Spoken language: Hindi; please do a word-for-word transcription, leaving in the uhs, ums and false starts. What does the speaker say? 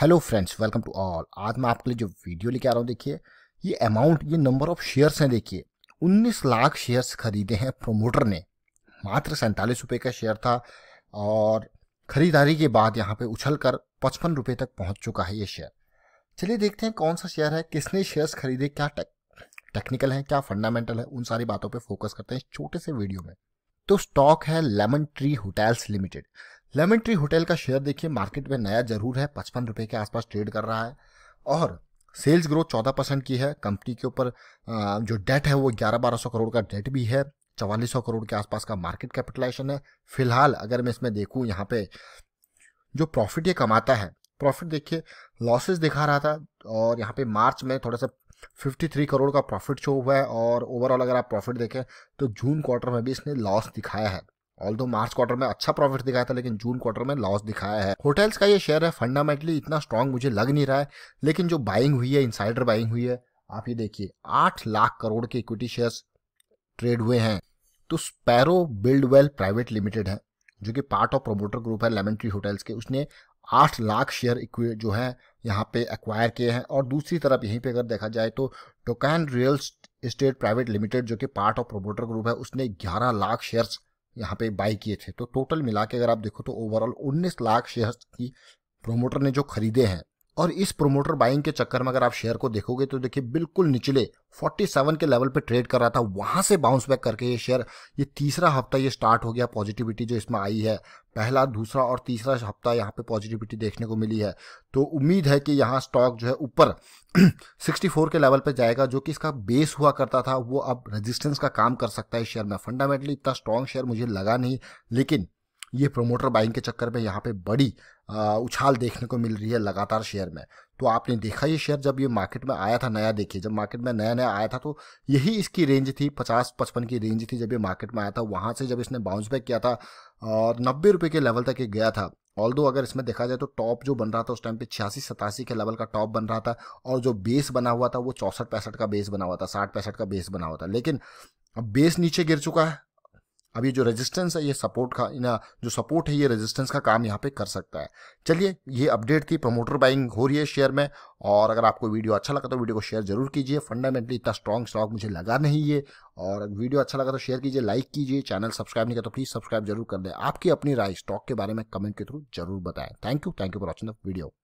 Hello friends, welcome to all. आज मैं आपके लिए जो वीडियो लेके आ रहा हूँ, देखिए ये अमाउंट, ये नंबर ऑफ शेयर्स हैं। देखिए उन्नीस लाख शेयर्स खरीदे हैं प्रोमोटर ने। मात्र सैंतालीस रुपये का शेयर था और खरीदारी के बाद यहाँ पे उछलकर पचपन रुपये तक पहुँच चुका है ये शेयर। चलिए देखते हैं कौन सा शेयर है, किसने शेयर्स खरीदे, क्या टेक, टेक्निकल है, क्या फंडामेंटल है, उन सारी बातों पर फोकस करते हैं छोटे से वीडियो में। तो स्टॉक है lemon tree hotels limited. Lemon tree hotel का शेयर देखिए मार्केट में नया जरूर है, पचपन रुपये के आसपास ट्रेड कर रहा है और सेल्स ग्रोथ चौदह परसेंट की है। कंपनी के ऊपर जो डेट है वो ग्यारह बारह सौ करोड़ का डेट भी है। चवालीस सौ करोड़ के आसपास का मार्केट कैपिटलाइजेशन है। फिलहाल अगर मैं इसमें देखूँ, यहाँ पे जो प्रॉफिट ये कमाता है, प्रॉफिट देखिए लॉसेज दिखा रहा था और यहाँ पे मार्च में थोड़ा सा तिरेपन करोड़ का प्रॉफिट शो हुआ है और ओवरऑल अगर आप प्रॉफिट देखें तो जून क्वार्टर में भी इसने लॉस दिखाया है। ऑल्दो मार्च क्वार्टर में अच्छा प्रॉफिट दिखाया था लेकिन जून क्वार्टर में लॉस दिखाया है। होटल्स का ये शेयर है, फंडामेंटली इतना स्ट्रांग मुझे लग नहीं रहा है, लेकिन जो बाइंग हुई है, इनसाइडर बाइंग हुई है, आप ये देखिए आठ लाख करोड़ के इक्विटी शेयर्स ट्रेड हुए हैं। तो स्पैरो बिल्डवेल प्राइवेट लिमिटेड है जो कि पार्ट ऑफ प्रोमोटर ग्रुप है लेमन ट्री होटल्स के, उसने आठ लाख शेयर जो है यहाँ पे एक्वायर किए हैं। और दूसरी तरफ यहीं पे अगर देखा जाए तो token real estate private limited जो कि पार्ट ऑफ प्रोमोटर ग्रुप है, उसने ग्यारह लाख शेयर्स यहाँ पे बाई किए थे। तो टोटल मिला के अगर आप देखो तो ओवरऑल उन्नीस लाख शेयर्स की प्रोमोटर ने जो खरीदे हैं। और इस प्रोमोटर बाइंग के चक्कर में अगर आप शेयर को देखोगे तो देखिए बिल्कुल निचले सैंतालीस के लेवल पे ट्रेड कर रहा था, वहां से बाउंस बैक करके ये शेयर, ये तीसरा हफ्ता ये स्टार्ट हो गया पॉजिटिविटी जो इसमें आई है। पहला, दूसरा और तीसरा हफ्ता यहाँ पे पॉजिटिविटी देखने को मिली है। तो उम्मीद है कि यहाँ स्टॉक जो है ऊपर चौंसठ के लेवल पे जाएगा, जो कि इसका बेस हुआ करता था, वो अब रेजिस्टेंस का काम कर सकता है शेयर में। फंडामेंटली इतना स्ट्रॉन्ग शेयर मुझे लगा नहीं, लेकिन ये प्रोमोटर बाइंग के चक्कर में यहाँ पे बड़ी आ, उछाल देखने को मिल रही है लगातार शेयर में। तो आपने देखा ये शेयर जब ये मार्केट में आया था नया, देखिए जब मार्केट में नया नया आया था तो यही इसकी रेंज थी, पचास पचपन की रेंज थी जब ये मार्केट में आया था। वहाँ से जब इसने बाउंस बैक किया था और नब्बे रुपये के लेवल तक ये गया था। ऑल्दो अगर इसमें देखा जाए तो टॉप जो बन रहा था उस टाइम पे छियासी सतासी के लेवल का टॉप बन रहा था और जो बेस बना हुआ था वो चौसठ पैंसठ का बेस बना हुआ था, साठ पैंसठ का बेस बना हुआ था। लेकिन अब बेस नीचे गिर चुका है। अब ये जो रेजिस्टेंस है, ये सपोर्ट का ना, जो सपोर्ट है ये रेजिस्टेंस का काम यहाँ पे कर सकता है। चलिए ये अपडेट थी, प्रमोटर बाइंग हो रही है शेयर में। और अगर आपको वीडियो अच्छा लगा तो वीडियो को शेयर जरूर कीजिए। फंडामेंटली इतना स्ट्रॉन्ग स्टॉक मुझे लगा नहीं ये। और वीडियो अच्छा लगा तो शेयर कीजिए, लाइक कीजिए। चैनल सब्सक्राइब नहीं किया तो प्लीज़ सब्सक्राइब जरूर कर दें। आपकी अपनी राय स्टॉक के बारे में कमेंट के थ्रू जरूर बताएं। Thank you, thank you for watching the video.